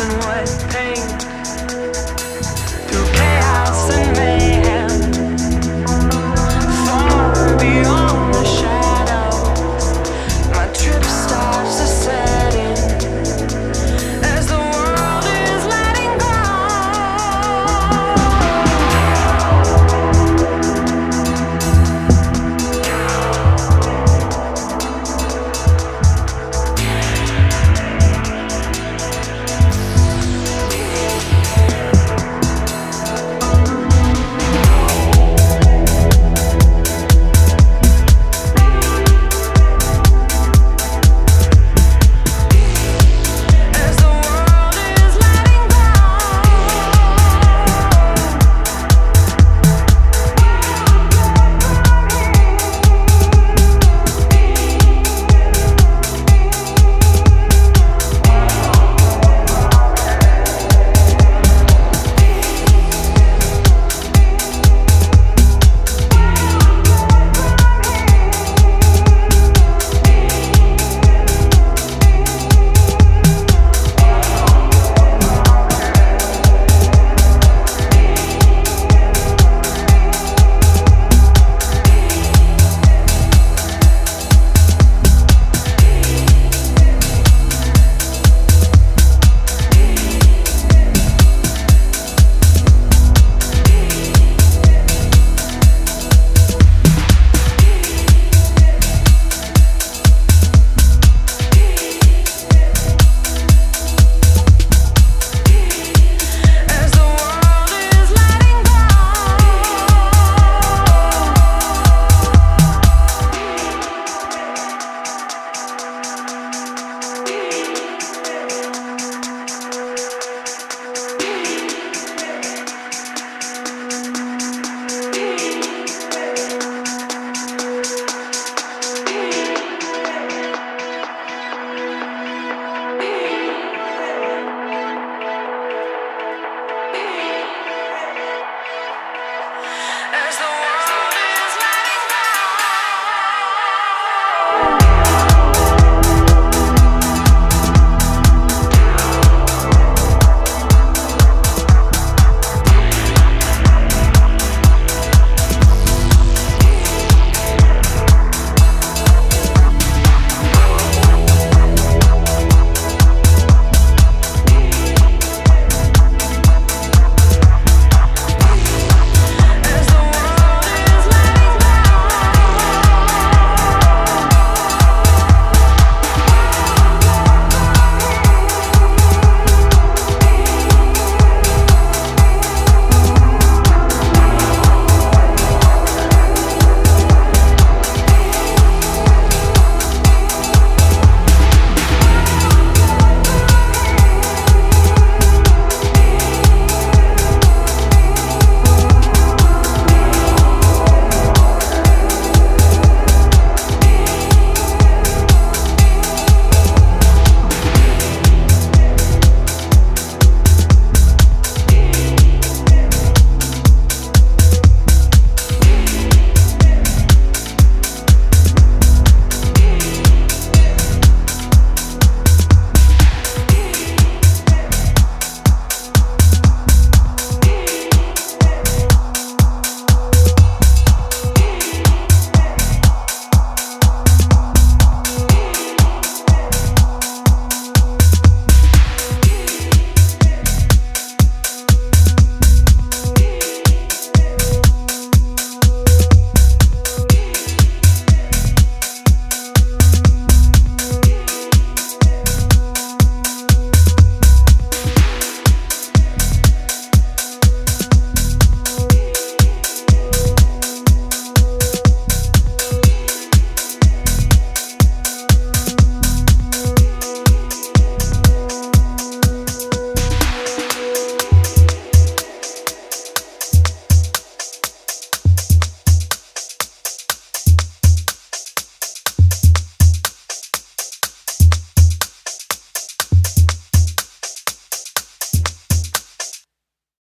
and what pain.